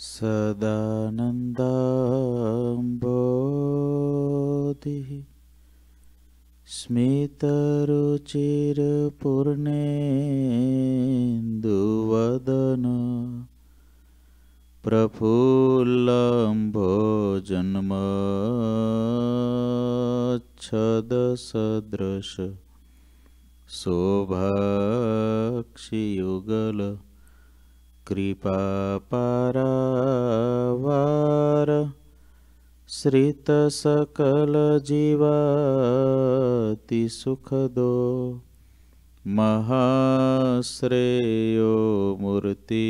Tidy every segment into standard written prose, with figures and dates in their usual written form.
सदानंदाम्बोधि स्मितरुचिरपूर्णेन्दुवदन प्रफुल्लम्भोजन्मच्छदसदृश शोभाक्षियुगल कृपापारावार श्रितसकलजीवातिसुखदो महाश्रेयो मूर्ति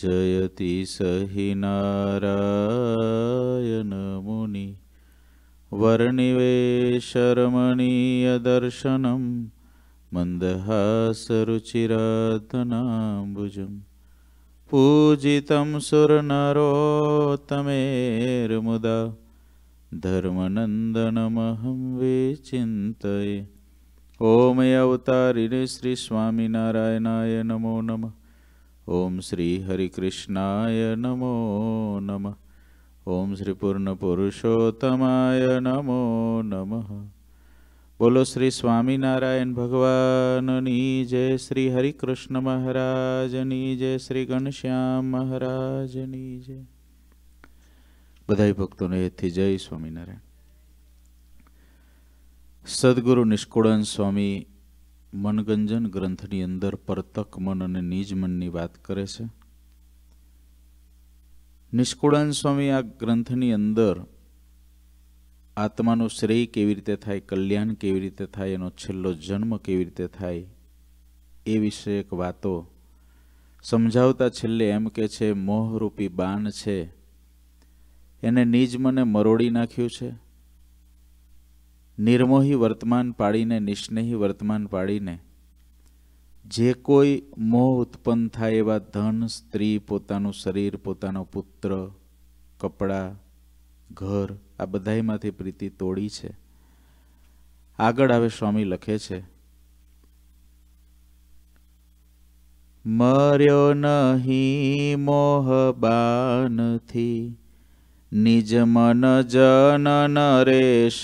जयति सहि नारायण मुनि वर्णिवेशरमणीय दर्शनम मंदहासरुचिराधनाम्बुजम् पूजितं सुरनरोत्तमेर्मुदा धर्मनन्दनमहं विचिन्तये। ओम अवतारिणे श्री स्वामीनारायणाय नमो नमः। ओम श्री हरिकृष्णाय नमो नमः। ओम श्री पूर्णपुरुषोत्तमाय नमो नमः। बोलो श्री स्वामीनारायण भगवाननी जय। श्री हरिकृष्ण महाराजनी जय। श्री घनश्याम महाराजनी जय। बधाई भक्तों ने थी जय स्वामीनारायण। सद्गुरु निष्कुलानंद स्वामी मनगंजन ग्रंथनी अंदर परतक मन अने नीज मननी बात करे छे। निष्कुलानंद स्वामी आ ग्रंथनी अंदर आत्मानो श्रेय केवी रीते थाय, कल्याण केवी रीते थाय, एनो छेल्लो जन्म केवी रीते थाय ए विषयक वातो समझावता छेल्ले एम के छे मोहरूपी बाण छे एने निज मने मरोड़ी नाख्युं छे। निर्मोही वर्तमान पाळीने, निस्नेही वर्तमान पाळीने जे कोई मोह उत्पन्न थाय एवा धन, स्त्री, पोतानुं शरीर, पोतानो पुत्र, कपड़ा, घर आ बधाई मांथी प्रीति तोड़ी छे। आगळ हवे स्वामी लखे छे, मर्यो नहीं मोह बान थी निज मन जन नरेश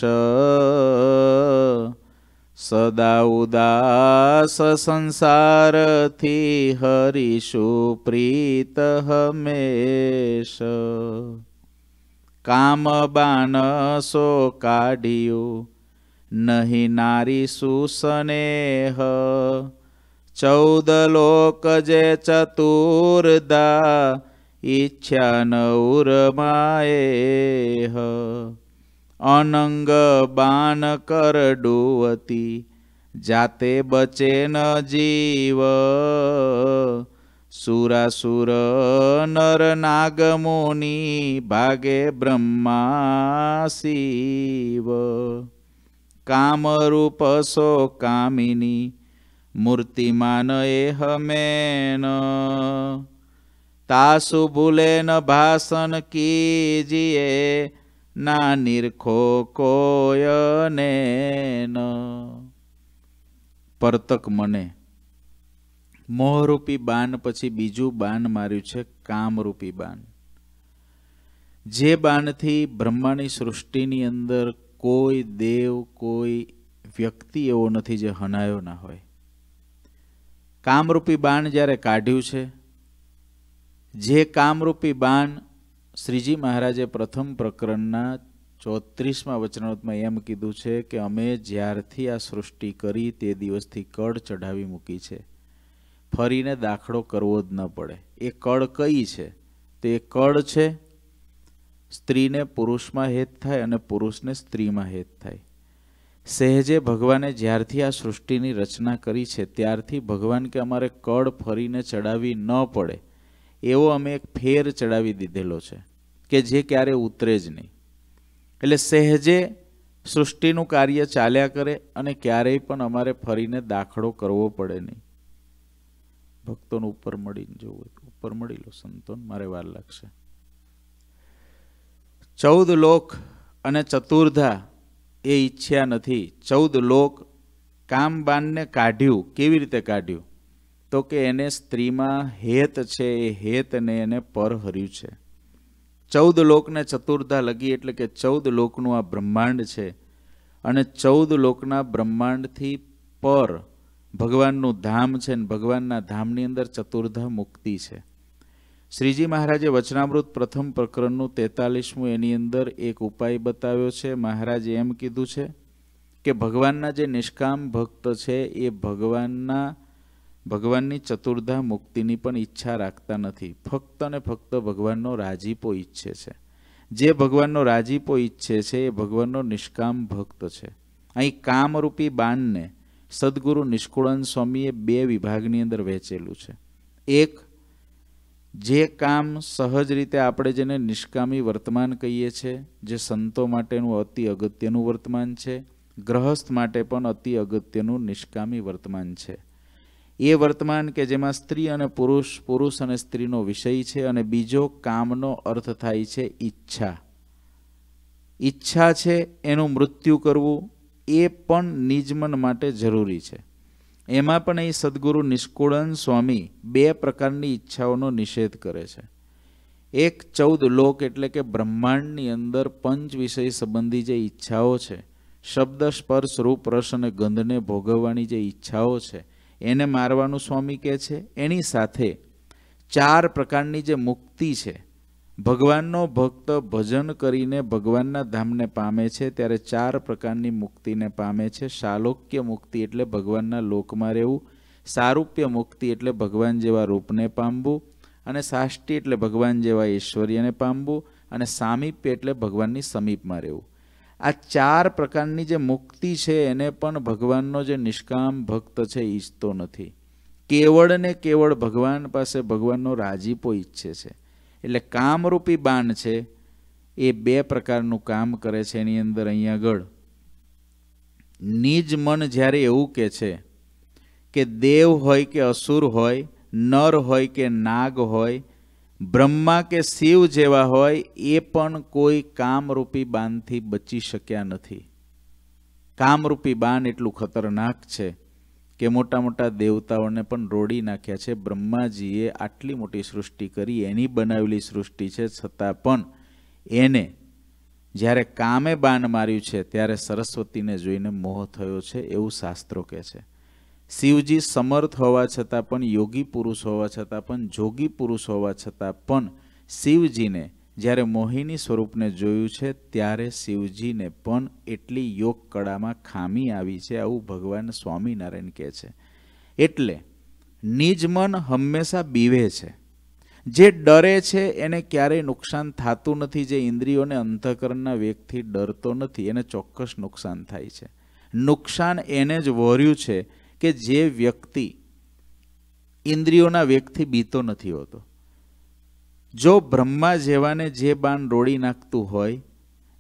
सदा उदास संसार थी हरिषु प्रीत हमेश। काम बान सो काढ़ियो नहीं नारी सुसनेह चौद लोक जे चतुरदा इच्छा नौरमाएह। अनंग बान कर डुवती जाते बचे न जीव सुरासुर नर नाग मुनि भागे ब्रह्मा शिव। काम रूप सो कामिनी मूर्तिमान एहमेन तासु भूले न भाषण कीजिए ना निरखो कोय नैन। परतक मने मोहरूपी बाण पछी बीजू बाण मार्यु छे कामरूपी बाण। जे बाण थी ब्रह्मानी सृष्टिनी अंदर कोई देव, कोई व्यक्ति एवो नथी जे हनायो ना होय। कामरूपी बाण ज्यारे काढ्यु छे, जे कामरूपी बाण श्रीजी महाराजे प्रथम प्रकरणना 34मा वचनामृतमां एम कीधुं छे के अमे ज्यारथी आ सृष्टि करी ते दिवसथी कड़ चढ़ावी मूकी छे, फरीने दाखड़ो करवो ज न पड़े। ए कड़ कई छे? तो ए कड़ छे स्त्रीने पुरुषमां हेत थाय अने पुरुषने स्त्रीमां हेत थाय। सहजे भगवाने ज्यारथी आ सृष्टिनी रचना करी छे त्यारथी भगवान के अमारे कड़ फरीने चढ़ावी न पड़े एवो अमे एक फेर चढ़ावी दीधेलो छे के जे क्यारे उतरे ज नहीं। एटले सहजे सृष्टिनुं कार्य चाल्या करे अने क्यारेय पण अमारे फरीने दाखड़ो करवो पड़े नहीं। भक्तों ऊपर मळी जोवो, ऊपर मळी लो संतों, मारे वार लागशे। 14 लोक अने चतुर्धा ए इच्छा नहीं। 14 लोक काम बाण ने काढ्यु, केवी रीते काढ्यु? तो के एने स्त्री में हेत है, हेत ने एने पर हर्यु है। 14 लोक ने चतुर्धा लगी एटले के 14 लोकनु आ ब्रह्मांड है अने 14 लोकना ब्रह्मांड थी पर भगवाननु धाम है। भगवानना धामनी अंदर चतुर्धा मुक्ति है। श्रीजी महाराजे वचनामृत प्रथम प्रकरणनु 43मुं एनी अंदर एक उपाय बताव्यो छे। महाराजे एम कीधुं छे के भगवानना जे निष्काम भक्त छे ए भगवाननी चतुर्धा मुक्तिनी पण इच्छा राखता नथी, फक्त ने फक्त भगवाननो राजीपो इच्छे छे। जे भगवाननो राजीपो इच्छे छे ए भगवाननो निष्काम भक्त छे। अहीं कामरूपी बाणने सद्गुरु निष्कुलानंद स्वामीए 2 विभागनी अंदर वहेंचेलुं छे। एक जे काम सहज रीते आपणे जेने निष्कामी वर्तमान कहीए छे, जे संतो माटेनुं अति अगत्यनुं वर्तमान छे, गृहस्थ माटे पण अति अगत्यनुं निष्कामी वर्तमान छे। ए वर्तमान के जेमां स्त्री अने पुरुष, पुरुष अने स्त्रीनो विषय छे। अने बीजो कामनो अर्थ थाय छे इच्छा। इच्छा छे एनुं मृत्यु करवुं ए पण निजमन माटे जरूरी छे। एमां पण ए सद्गुरु निष्कुलानंद स्वामी 2 प्रकारनी इच्छाओनो निषेध करे छे। एक 14 लोक एटले के ब्रह्मांडनी अंदर 5 विषय संबंधी जे इच्छाओ छे, शब्द स्पर्श रूप रस अने गंधने भोगववानी जे इच्छाओ छे एने मारवानुं स्वामी कहे छे। एनी साथे 4 प्रकारनी जे मुक्ति छे, भगवाननो भक्त भजन करीने भगवानना धामने पामे छे त्यारे 4 प्रकारनी मुक्तिने पामे छे। शालोक्य मुक्ति एटले भगवानना लोकमां रहेवुं, सारूप्य मुक्ति एटले भगवान जेवा रूपने पामवुं अने साष्टी एटले भगवान जेवा ऐश्वर्यने पामवुं अने सामीप्य एटले भगवाननी समीपमां रहेवुं। आ 4 प्रकारनी जे मुक्ति छे एने पण भगवाननो जे निष्काम भक्त छे इच्छतो नथी। केवळ ने केवळ भगवान पासे भगवाननो राजीपो इच्छे छे। एटले कामरूपी बाण छे ए 2 प्रकारनुं काम करे छे। एनी अंदर अहीं आगळ निज मन ज्यारे एवुं कहे छे के देव होय के असुर होय, नर होय के नाग होय, ब्रह्मा के शिव जेवा होय ए पण कोई कामरूपी बाण थी बची शक्या नथी। कामरूपी बाण एटलुं खतरनाक छे के मोटा मोटा देवताओने पण रोड़ी नाख्या छे। ब्रह्माजीए आटली मोटी सृष्टि करी, एनी बनावेली सृष्टि छे, छतां पण एने ज्यारे कामे बाण मार्युं छे त्यारे सरस्वतीने जोईने मोह थयो छे एवुं शास्त्रो कहे छे। शिवजी समर्थ होवा छतां पण, योगी पुरुष होवा छतां पण, जोगी पुरुष होवा छतां पण शिवजी ने ज्यारे मोहिनी स्वरूपने जोयुं छे त्यारे शिवजी ने पण एटली योग कळामां खामी आवी छे आवुं भगवान स्वामीनारायण कहे छे। एटले निज मन हमेशा बीवे छे। जे डरे छे एने क्यारेय नुकसान थतुं नथी। जे इंद्रियोने अंतःकरणना वेगथी डरतो नथी एने चोक्कस नुकसान थाय छे। नुकसान एने ज वर्युं छे के जे व्यक्ति इंद्रियोना वेगथी बीतो नथी होतो। जो ब्रह्मा जेवाने जे बाण रोड़ी नाखतुं होय,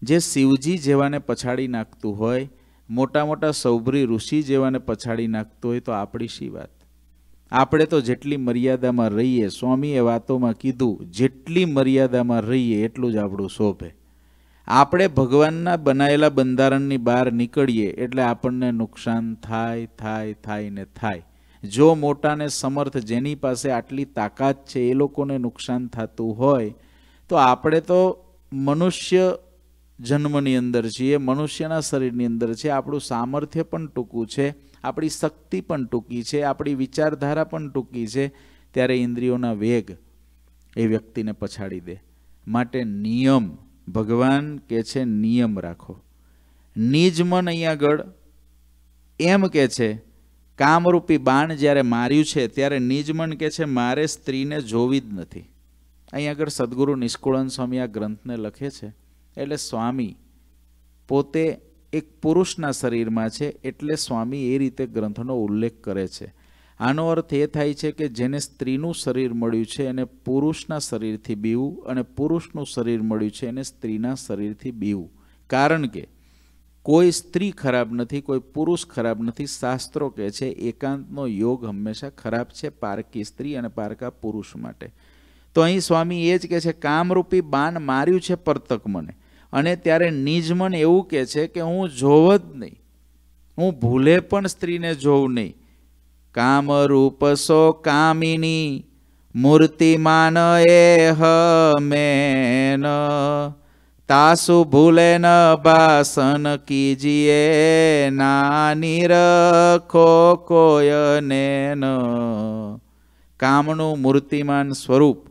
जे शिवजी जेवाने पछाड़ी नाखतुं होय, मोटा मोटा सौभरी ऋषि जेवाने पछाड़ी नाखतो होय तो आपणी शी वात। आपणे तो जेटली मर्यादामां रहीए, स्वामीए वातोमां कीधुं जेटली मर्यादामां रहीए एटलुं ज आपणुं शोभे। आपणे भगवानना बनायेला बंधारणनी बहार निकळीए एटले आपणने नुकसान थाय थाय थाय ने थाय। जो मोटाने समर्थ जेनी पासे आटली ताकत छे ए लोकोने नुकसान थतुं होय तो आपणे तो मनुष्य जन्मनी अंदर छीए, मनुष्यना शरीरनी अंदर छे। आपणुं सामर्थ्य पण टूंकुं छे, आपणी शक्ति पण टूंकी छे, आपणी विचारधारा पण टूंकी छे त्यारे इंद्रियोना वेग ए व्यक्तिने पछाड़ी दे। माटे नियम भगवान कहे छे नियम राखो। निज मन अहीं आगळ एम कहे छे कामरूपी बाण ज्यारे मार्युं छे त्यारे निज मन कहे छे मारे स्त्रीने जोवी ज नथी। अहीं आगळ सद्गुरु निष्कुलानंद स्वामी आ ग्रंथने लखे छे। एटले स्वामी पोते एक पुरुषना शरीरमां छे एटले स्वामी ए रीते ग्रंथनो उल्लेख करे छे। आनो अर्थ ए थाय छे के जेने स्त्रीनुं शरीर मळ्युं छे अने पुरुषना शरीरथी बीवुं अने पुरुषनुं शरीर मळ्युं छे अने स्त्रीना शरीरथी बीवुं। कारण के कोई स्त्री खराब नहीं, कोई पुरुष खराब नहीं। शास्त्रों कहे छे एकांतनो योग हमेशा खराब छे पारकी स्त्री अने पारका पुरुष माटे। तो अहीं स्वामी ए ज कहे छे कामरूपी बाण मार्युं छे परतक मने अने त्यारे निज मन एवुं कहे छे के हूँ जोव ज नहीं, हूँ भूले पण स्त्रीने जोव नहीं। काम रूप सो कामिनी मूर्तिमान एह मेन तासु भूले न बासन कीजिए नानी रखो कोयने न। कामनु मूर्तिमान स्वरूप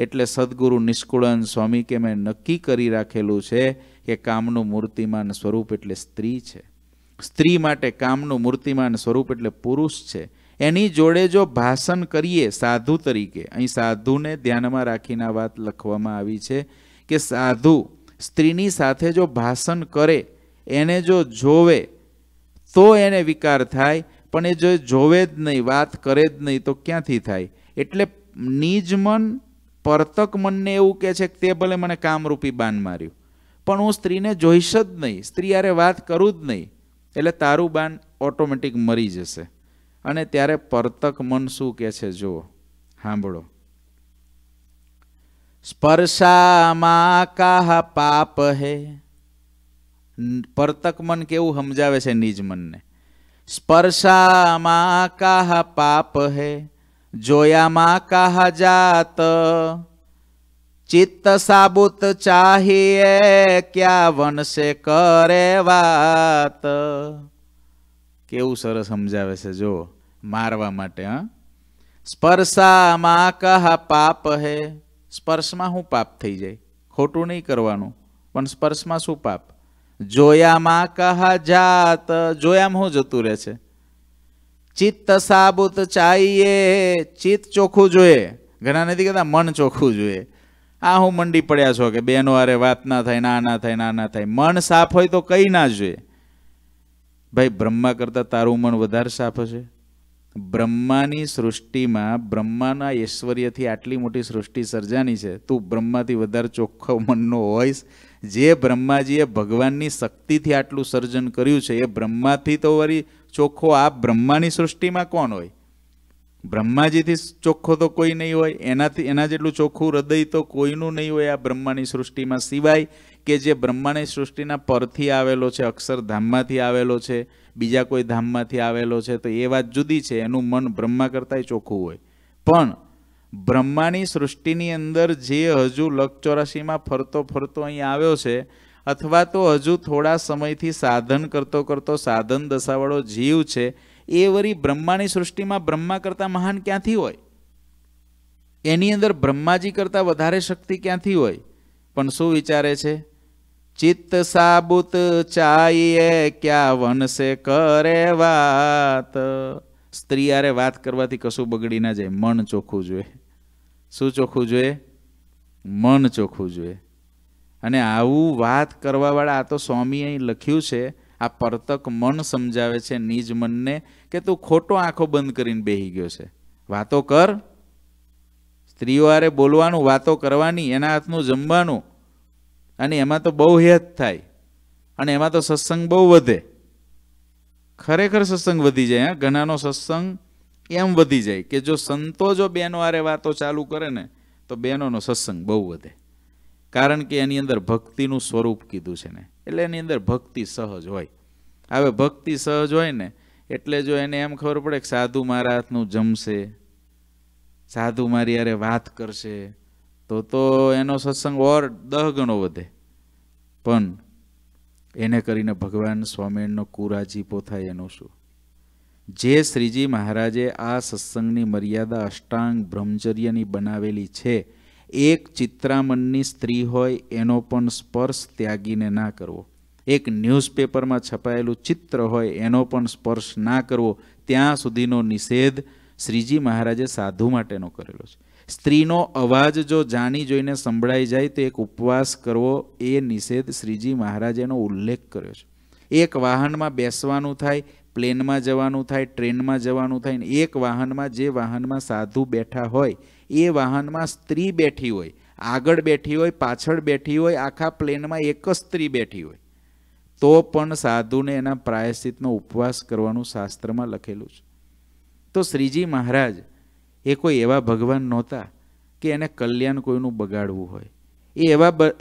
एटले सद्गुरु निष्कुलानंद स्वामी के मैं नक्की करी राखेलू छे के कामनु मूर्तिमान स्वरूप एटले स्त्री छे। स्त्री माटे कामनु मूर्तिमान स्वरूप एटले पुरुष छे। एनी जोड़े जो भाषण करिए साधु तरीके, अहीं साधु ने ध्यान में राखीने वात लखवामां आवी छे के साधु स्त्रीनी साथे जो भाषण करे एने जो जोवे तो एने विकार थाय, पण ए जो जोवे ज नहीं बात करे ज नहीं तो क्यांथी थाय। एटले निज मन परतक मन ने एवं कहे छे के ते भले मने कामरूपी बाण मार्यु पण हूँ स्त्री ने जोईश ज नहीं, स्त्री हारे बात करूँ ज नहीं, एटले तारू बाण ऑटोमेटिक मरी जशे। अने त्यारे परतक मन शू कहे छे जो सांभळो। स्पर्शा मा काह पाप है। परतक मन केवू समझावे छे निज मन ने। स्पर्शा मा काह पाप है जोया मा काह जात चित्त साबुत चाहिए क्या वन से करे वात। केवू सरस समझावे छे जो मारवा माटे। हाँ, स्पर्शा मा काह पाप है। स्पर्श में हूँ पाप थी जाए, खोटू नहीं करवानू, पण स्पर्श में शू पाप। जोया मां कहा जात, जोया में हूँ जतू रहे छे। चित्त साबुत चाहिए, चित्त चोखू जोए। घणा नथी कहेता मन चोखू जोए। आ हूँ मंडी पड़ा छो के बेनो आरे बात ना थाय ना ना थाय ना ना थाय। मन साफ होय तो कई ना जोए। भाई ब्रह्मा करता तारू मन वधारे साफ छे। ब्रह्मानी सृष्टि में ब्रह्माना ऐश्वर्य थी आटली मोटी सृष्टि सर्जानी है। तू ब्रह्मा थी वधारे चोख्खो मननो होईश। जे ब्रह्माजीए भगवानी शक्ति थी आटलू सर्जन कर्यु छे, ए ब्रह्मा थी तो वरी चोख्खो आ ब्रह्मानी सृष्टि में कोण होय? ब्रह्माजी थी चोख्खो तो कोई नहीं होय। एनाथी एना जेटलू चोख्खुं हृदय तो कोईनुं नहीं होय आ ब्रह्मानी सृष्टि में, सिवाय के जे ब्रह्मानी सृष्टिना परथी आवेलो छे, अक्षरधाममांथी आवेलो छे, बीजा कोई धाममांथी आवेलो छे, तो ए वात जुदी छे। एनुं मन ब्रह्मा करतांय चोख्खुं होय। पण ब्रह्मानी सृष्टिनी अंदर जे हजू 184 में फरतो फरतो अहीं आव्यो छे, अथवा तो हजू थोड़ा समयथी साधन करतो करतो साधन दशावाळो जीव छे, ए वरी ब्रह्मानी सृष्टि में ब्रह्मा करता महान क्यांथी होय? एनी अंदर ब्रह्माजी करता वधारे शक्ति क्यांथी होय? पण शुं विचारे छे? चित्त साबुत चाहिए क्या वन से करे वात। स्त्री आरे बात करवाथी कशुं बगड़ी ना जाए। मन चोखू जोए। शुं चोखू जोए? मन चोखू जोए। अने आवुं वात करवा वाळा आ तो स्वामी अहीं लख्युं छे। आ परतक मन समझावे छे निज मन ने के तू खोटो आँखों बंद करीने बेही गयो छे। वातो कर। स्त्रीओ हारे बोलवानुं, वातो करवानी, एना हाथनुं जमवानुं, अने एमां तो बहु हेत थाय अने एमां तो सत्संग बहु वधे। खरेखर सत्संग वधी जाए। घणानो सत्संग एम वधी जाए के जो संतो जो बेनो हारे वातो चालू करे ने तो बेनोनो सत्संग बहु वधे। कारण के एनी अंदर भक्तिनुं स्वरूप कीधुं छे ने, एटले एनी अंदर भक्ति सहज होय। हवे भक्ति सहज होय ने एटले जो एने एम खबर पड़े के साधु मारा हाथनुं जमशे, साधु मारी हारे वात करशे तो एनो सत्संग और 10 गणो वधे। पण एने करीने भगवान स्वामीनो कुराजीपो थाय एनो शुं? जे श्रीजी महाराजे आ सत्संगनी मर्यादा अष्टांग ब्रह्मचर्यनी बनावेली छे, एक चित्रामणनी स्त्री होय एनो पण स्पर्श त्यागीने ना करवो। एक न्यूज़पेपर में छपायेलू चित्र होय एनो पण स्पर्श ना करवो। त्यां सुधीनो निषेध श्रीजी महाराजे साधु माटेनो करेलो छे। स्त्रीनो अवाज जो जाणी जोईने संभळाई जाय तो एक उपवास करवो, ए निषेध श्रीजी महाराजेनो उल्लेख कर्यो छे। एक वाहन में बेसवानुं थाय, प्लेन में जवानुं थाय, ट्रेन में जवानुं थाय, एक वाहन में जे वाहन में साधु बैठा होय ए वाहन में स्त्री बैठी होय, आगळ बैठी होय, पाछळ बैठी होय, आखा प्लेन में एक ज स्त्री बैठी होय, तो पण साधुने एना प्रायश्चितनो उपवास करवानुं शास्त्र में लखेलुं छे। तो श्रीजी महाराज ए कोई एवा भगवान नहोता के एने कल्याण कोईनुं बगाडवुं होय। ए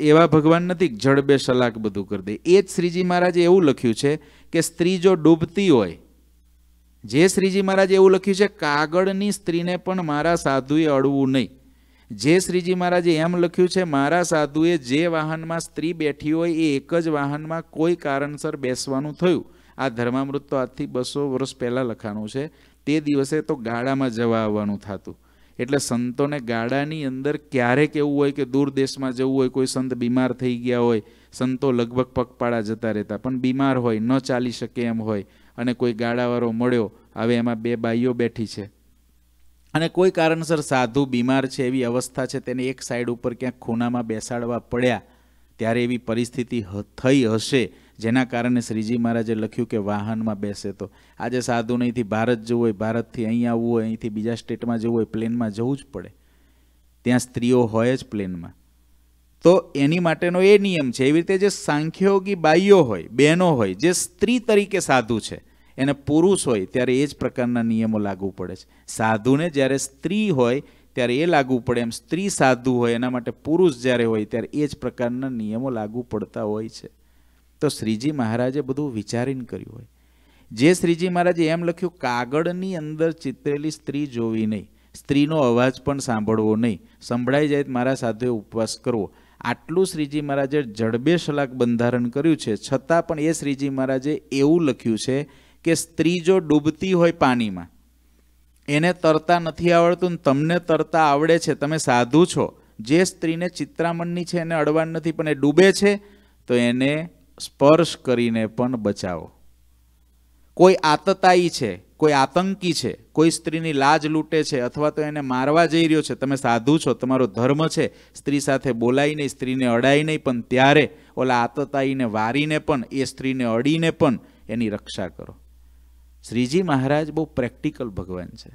एवा भगवान नथी जड़बे सलाक बधुं कर दे। ए ज श्रीजी महाराजे एवुं लख्युं छे के स्त्री जो डूबती होय जे श्रीजी महाराज एवं लख्यु छे कागड़नी स्त्रीने पण मारा साधुए अड़वुं नहीं। जे श्रीजी महाराजे एम लख्यु छे मारा साधुए जे वाहन में स्त्री बैठी होय ए एक ज वाहन में कोई कारणसर बेसवानुं थयुं। आ धर्मामृत तो आजथी 200 वर्ष पहला लखाणुं छे। ते दिवसे तो गाड़ा में जवा आववानुं थतुं एटले संतोने गाड़ानी अंदर क्यारेक एवुं होय के दूर देश में जवुं होय, कोई संत बीमार थई गया होय, संतो लगभग पगपाड़ा जता रहता पण बीमार होय न चाली शके एम होय अने कोई गाड़ावारो मळ्यो। हवे एमां बे बाईओ बैठी छे अने कोई कारणसर साधु बीमार छे एवी अवस्था छे, तेने एक साइड उपर क्यांक खूणामां बेसाडवा पड्या त्यारे एवी परिस्थिति थई हशे जेना कारणे श्रीजी महाराजे लख्युं के वाहनमां बेसे। तो आजे साधु नहीं थी भारत जवुं होय, भारतथी અહીં આવવું હોય, અહીંથી બીજા સ્ટેટમાં જવું હોય, પ્લેનમાં જવું જ પડે, ત્યાં સ્ત્રીઓ હોય જ પ્લેનમાં। તો એની માટેનો એ નિયમ છે। એવી રીતે જે સાંખ્યોગી બાઈઓ હોય, બહેનો હોય, જે સ્ત્રી તરીકે સાધુ છે એને પુરુષ હોય ત્યારે એ જ પ્રકારના નિયમો લાગુ પડે છે। સાધુને જ્યારે સ્ત્રી હોય ત્યારે એ લાગુ પડે એમ સ્ત્રી સાધુ હોય એના માટે પુરુષ જ્યારે હોય ત્યારે એ જ પ્રકારના નિયમો લાગુ પડતા હોય છે। તો શ્રીજી મહારાજે બધું વિચારીને કર્યું હોય। જે શ્રીજી મહારાજે એમ લખ્યું કાગળની અંદર ચિતરેલી સ્ત્રી જોવી નહીં, સ્ત્રીનો અવાજ પણ સાંભળવો નહીં, સંભળાઈ જાય તો મારા સાધુએ ઉપવાસ કરવો। આટલું શ્રીજી મહારાજે જડબે શલાક બંધારણ કર્યું છે। છતાં પણ એ શ્રીજી મહારાજે એવું લખ્યું છે કે स्त्री जो डूबती होय पानी में एने तरता नथी आवड़तुं तमने तरता आवड़े छे, तमे साधु छो। जे स्त्री ने चित्रामणनी छे एने अड़वाण नथी पण ए डूबे छे तो एने स्पर्श करीने पण बचावो। कोई आतताई छे, कोई आतंकी छे, कोई स्त्रीनी लाज लूटे छे अथवा तो एने मारवा जई रह्यो छे, तमे साधु छो, तमारो धर्म छे, स्त्री साथे बोलाय नहीं, स्त्रीने अड़ाय नहीं, पण त्यारे ओला आतताईने वारीने पण ए स्त्रीने अड़ीने पण एनी रक्षा करो। श्रीजी महाराज बहु प्रेक्टिकल भगवान छे।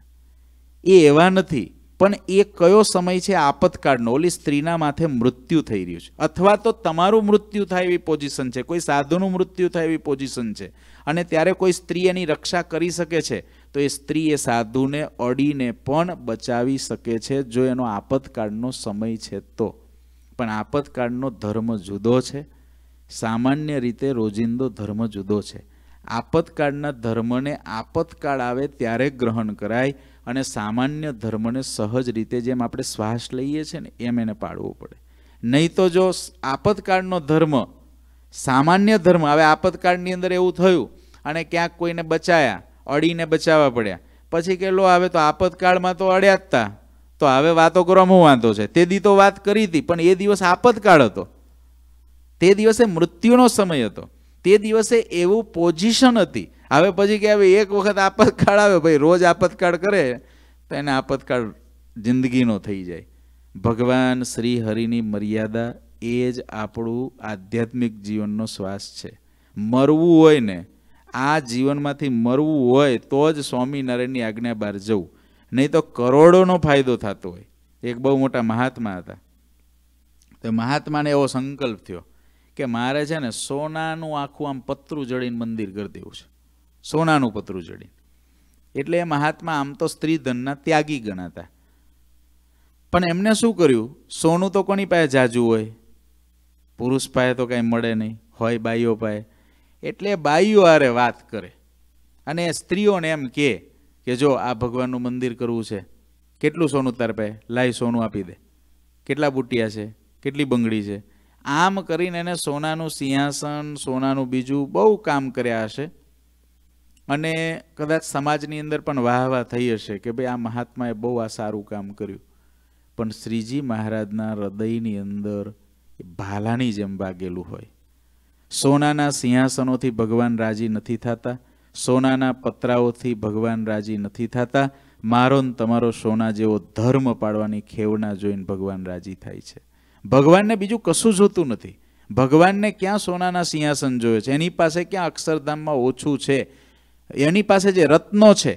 ए एवा नथी पण ए कयो समय छे आपतकाळनो, ओली स्त्रीना माथे मृत्यु थई रह्युं छे अथवा तो तमारुं मृत्यु थाय एवी पोजिशन छे, कोई साधुनुं मृत्यु थाय एवी पोजिशन छे अने त्यारे कोई स्त्री एनी रक्षा करी शके छे तो ए स्त्री ए साधुने अडीने पण बचावी शके छे जो एनो आपतकाळनो समय छे तो। पण आपतकाळनो धर्म जुदो छे, सामान्य रीते रोजिंदो धर्म जुदो छे। आपतकाळना धर्मने आपतकाळ आवे त्यारे ग्रहण कराय अने सामान्य धर्मने सहज रीते जेम आपणे श्वास लईए छे ने एम एने पाळवो पड़े। नहीं तो जो आपतकाळनो धर्म सामान्य धर्म, हवे आपतकाळनी अंदर एवुं थयुं अने क्यांक कोईने बचाया, अडीने बचाववा पड्या, पछी के लो हवे तो आपतकाळमां तो अड्या जता तो हवे वातो करवामां वांधो छे, ते दी तो वात करी हती पण ए दिवस आपतकाळ हतो, ते दिवसे मृत्युनो समय हतो, ते दिवसे एवं पोजिशन थी। हवे पछी के हवे एक वखत आपतकाळ आवे, भाई रोज आपतकाळ करे तो एने आपतकाळ जिंदगीनो थई जाय। भगवान श्री हरिनी मर्यादा ए ज आपणुं आध्यात्मिक जीवननो श्वास छे। मरवुं होय ने आ जीवनमांथी मरवुं होय तो ज स्वामीनारायणनी आज्ञा बहार जवुं, नहीं तो करोड़ोनो फायदो थतो होय। एक बहु मोटा महात्मा हता तो महात्माने एवो संकल्प थयो के मारे छे ने सोनानुं आखुं आम पत्रू जड़ीने मंदिर करी देवुं छे, सोनानुं पत्रू जड़ीने। एटले ए महात्मा आम तो स्त्री धनना त्यागी गणाता पण एमने शुं कर्युं, सोनुं तो कोनी पासे जाजु होय, पुरुष पासे तो कांई मळे नहीं होय, बाईओ पासे, एटले बाईओ हारे वात करे अने स्त्रीओने एम के जो आ भगवाननुं मंदिर करवुं छे, केटलुं सोनुं तार पासे, लाय सोनुं आपी दे, केटला बूटिया छे, केटली बंगड़ी छे, आम करीने ने सोनानुं सिंहासन, सोनानुं बीजू बहु काम कर्या हशे अने कदाच समाजनी अंदर पण वाहवा थई हशे के भाई आ महात्माए बहु आ सारू काम कर्युं। पण श्रीजी महाराजना हृदयनी अंदर भालानी जेम वागेलुं होय। सोनाना सिंहासनोथी भगवान राजी नथी थाता, सोनाना पत्राओथी भगवान राजी नथी थाता, मारो ने तमारो सोना जेवो धर्म पाडवानी खेवना जोईने भगवान राजी थाय छे। भगवान ने बीजू कशु जोतुं नथी। भगवान ने क्या सोनाना सिंहासन जोए छे, एनी पासे क्या अक्षरधाम में ओछू छे, एनी पासे जे रत्नो छे,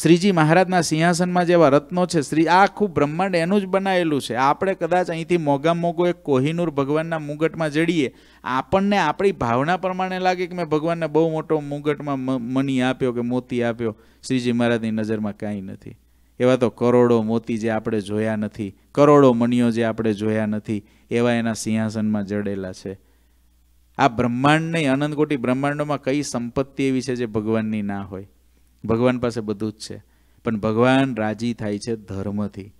श्रीजी महाराजना सिंहासन में जेवा रत्नो छे, श्री आखुं ब्रह्मांड एनुं ज बनावेलुं छे। आपणे कदाच अहींथी मोगा मोगो एक कोहिनूर भगवानना मुगटमां जड़ीए, आपणने आपणी भावना प्रमाणे लागे के मैं भगवानने बहु मोटो मुगटमां मणी आप्यो के मोती आप्यो, श्रीजी महाराजनी नजरमां कांई नथी। एवा तो करोड़ों मोती जे आपणे जोया नथी, करोड़ों मणियों जे आपणे जोया नथी, एवा एना सिंहासनमां जड़ेला छे। आ ब्रह्मांड नहीं, अनंतकोटी ब्रह्मांडोमां कई संपत्ति एवी छे जे भगवाननी ना होय। भगवान पास बधुज छे पण भगवान राजी थाय छे धर्मथी।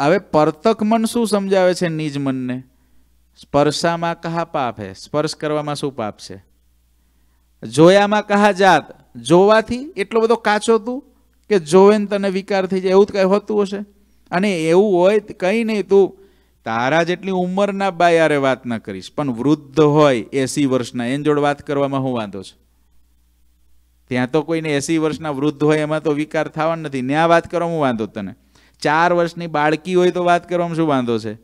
हवे परतक मन शू समजावे छे निज मन ने? स्पर्शा में कहा पाप है, स्पर्श करवामां शू पाप छे? जोया में कहा जात, जोवाथी एटलो बधो काचो तू के जोवेन तने विकार थई जाय, एवुं ज कांई होतुं हशे? अने एवुं होय कंई नहीं, तू तारा जेटली उमरना बाय हारे वात न करीश, पण वृद्ध होय 80 वर्षना एन जोड वात करवामां हुं वांधो छे? त्यां तो कोईने 80 वर्षना वृद्ध होय एमां तो विकार थवानो नथी, न्या वात करवामां वांधो तने? 4 वर्षनी बाळकी होय तो वात करवामां शुं वांधो छे?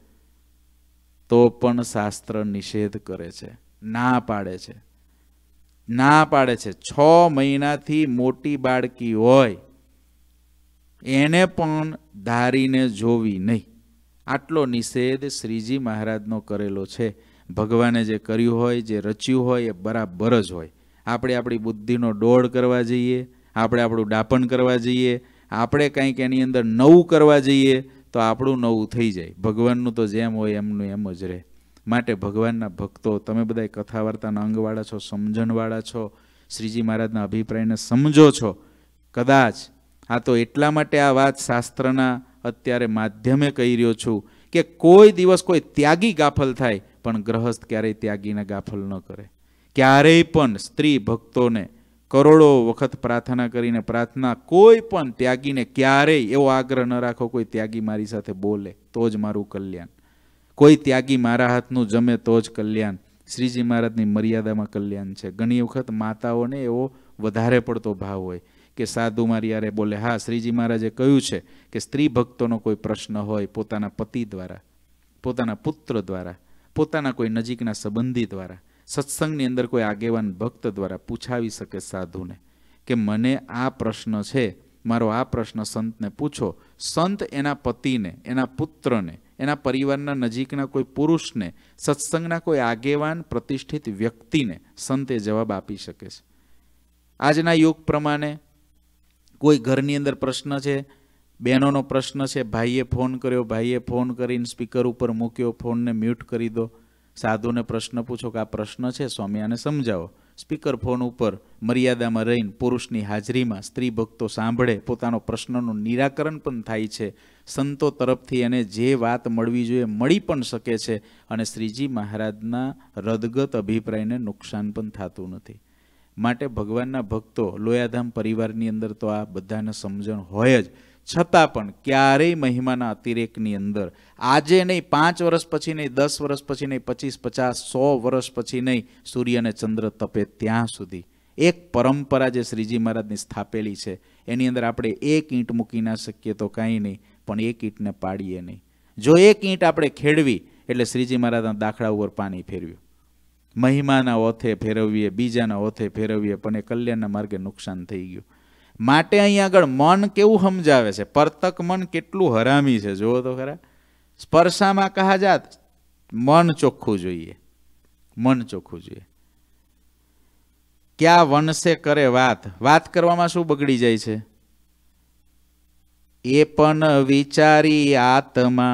तो पण शास्त्र निषेध करे छे, ना पाडे छे, ना पाडे छे। 6 महीनाथी मोटी बाळकी होय एने पण धारीने जोवी नहीं। आटलो निषेध श्रीजी महाराजनो करेलो छे। भगवाने जे कर्युं होय, जे रच्युं होय ए बराबर ज होय। आपणे आपणी बुद्धिनो डोळ करवा जोईए, आपणे आपणुं डापण करवा जोईए, आपणे कंईक एनी अंदर नवुं करवा जोईए तो आपणुं नवुं थई जाय। भगवाननुं तो जेम होय एमनुं एम ज रहे। माटे भगवानना भक्तो तमे बधाय कथावार्ताना अंगवाळा छो, समजणवाळा छो, श्रीजी महाराजना अभिप्रायने समजो छो। कदाच आ तो एटला माटे आ वात शास्त्रना अत्यारे माध्यमे कही रह्यो छुं के कोई दिवस कोई त्यागी गाफल थाय, पण गृहस्थ क्यारेय त्यागीने गाफल न करे। क्यारेय पण स्त्री भक्तोने करोड़ो वखत प्रार्थना करीने प्रार्थना, कोई पण त्यागीने क्यारेय एवो आग्रह न राखो कोई त्यागी मारी साथे बोले तो ज मारुं कल्याण, कोई त्यागी मारा हाथनुं जमे तो ज कल्याण। श्रीजी महाराजनी मर्यादामां कल्याण छे। घणी वखत माताओने एवो वधारे पड़तो भाव होय के साधु मारी हारे बोले। हाँ, श्रीजी महाराजे कह्युं छे के स्त्री भक्तोनो कोई प्रश्न होय, पोताना पति द्वारा, पोताना पुत्र द्वारा, पोताना कोई नजीकना संबंधी द्वारा, सत्संगनी अंदर कोई आगेवान भक्त द्वारा पूछावी सके साधुने के मने आ प्रश्न छे, मारो आ प्रश्न संतने पूछो। संत एना पतिने, एना पुत्रने, एना परिवारना नजीकना कोई पुरुषने, सत्संगना कोई आगेवान प्रतिष्ठित व्यक्तिने संते जवाब आपी शके छे। आजना युग प्रमाणे कोई घरनी अंदर प्रश्न है, बहनों प्रश्न है, भाईए फोन कर्यो, भाईए फोन करीने स्पीकर पर मूक्यो, फोन ने म्यूट करी दो, साधु ने प्रश्न पूछो कि आ प्रश्न है स्वामी आने समझाओ। स्पीकर फोन पर मर्यादा में रहीने पुरुषनी हाजरी में स्त्री भक्तो सांभळे, पोतानो प्रश्ननु निराकरण पण थाय छे। संतो तरफथी एने जे वात मळवी जोईए मळी पण शके छे अने श्रीजी महाराजना रदगत अभिप्रायने नुकसान पण थतुं नथी। माटे भगवानना भक्तो लोयाधाम परिवारनी अंदर तो आ बधाने समजण होय ज, छतां पण क्यारेय महिमाना अतिरेकनी अंदर, आजे नहीं, 5 वर्ष पछी नहीं, 10 वर्ष पछी नहीं, 25, 50, 100 वर्ष पछी नहीं, सूर्य ने चंद्र तपे त्यां सुधी एक परंपरा जे श्रीजी महाराजनी स्थापेली छे एनी अंदर आपणे एक ईंट मूकी ना शकीए तो कांई नहीं, पण एक ईंटने पाडीए नहीं। जो एक ईंट आपणे खेडवी एटले श्रीजी महाराजना दाखला उपर पाणी फेरव्युं। महिमाना ओथे फेरवीए, बीजाना ओथे फेरवीए, पण कल्याणना मार्गे नुकसान थई गयुं। माटे अहीं आगळ मन केवुं समजावे छे, परतक मन केटलुं हरामी छे जोओ तो खरा। स्पर्शामां कहा जात, मन चोख्खुं जोईए, मन चोख्खुं जोईए। क्या वनसे करे वात, वात करवामां शुं बगड़ी जाय छे? ए पण विचारी आत्मा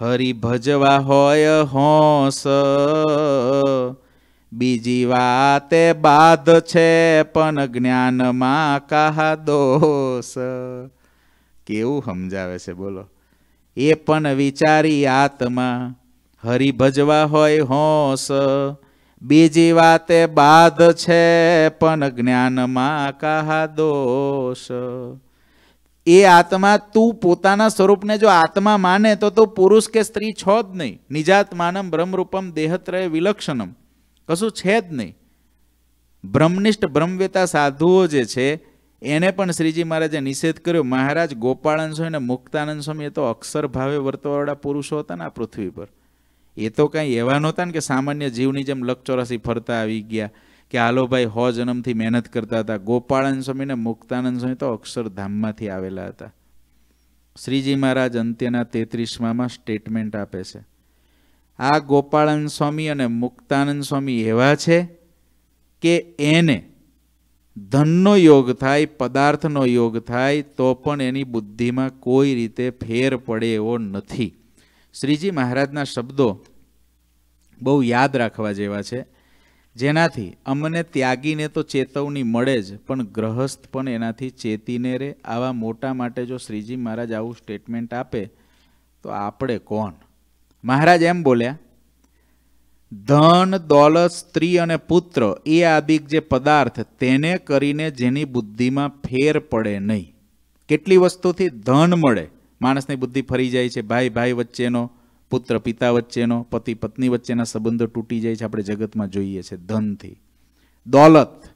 हरि भजवा होय होंस, बीजी वाते बाध छे पण ज्ञान मां कहा दोष। केवुं समजावे छे बोलो। ए पण विचारी आत्मा हरि भजवा होय होंस, बीजी वाते बाध छे पण ज्ञान मां कहा दोष। ये आत्मा तू पोताना स्वरूप ने जो आत्मा माने तो तू पुरुष के स्त्री छो ज नहीं। निजात्मानम ब्रह्म रूपम देहत्रय विलक्षणम, कशुं छे ज नहीं। ब्रह्मनिष्ठ ब्रह्मवेता साधुओ जे छे एने पण श्रीजी महाराजे निषेध कर्यो। महाराज गोपाळानंद स्वामी ने मुक्तानंद स्वामी तो अक्षर भावे वर्तवाळा पुरुषो हता ने आ पृथ्वी पर। ए तो कांई एवा नहोता ने के सामान्य जीवनी जेम लकचोरासी फरता आवी गया कि आलो भाई 100 जन्म थी मेहनत करता था। गोपाळानंद स्वामी ने मुक्तानंद स्वामी तो अक्षरधाम में आवेला था। श्रीजी महाराज अंत्यना 33मा में स्टेटमेंट आपे छे। आ गोपाळानंद स्वामी और मुक्तानंद स्वामी एवा छे के एने धननो योग थाय, पदार्थनो योग थाय तो पण एनी बुद्धि में कोई रीते फेर पड़े एवो नथी। श्रीजी महाराजना शब्दों बहु याद राखवा जेवा छे। जेनाथी अमने त्यागीने तो चेतवनी मळे ज पण गृहस्थ पण एनाथी चेतीने रे। आवा मोटा माटे जो श्रीजी महाराज आवुं स्टेटमेंट आपे तो आपणे कोण? महाराज एम बोल्या, धन दौलत स्त्री अने पुत्र ए आदिक जे पदार्थ तेने करीने जेनी बुद्धिमां फेर पड़े नहीं। केटली वस्तुथी धन मळे माणसनी बुद्धि फरी जाय छे, भाई भाई वच्चेनो, पुत्र पिता वच्चेनो, पति पत्नी वच्चेना संबंधो तूटी जाय छे। आपणे जगतमां जोईए छे धनथी, दौलत,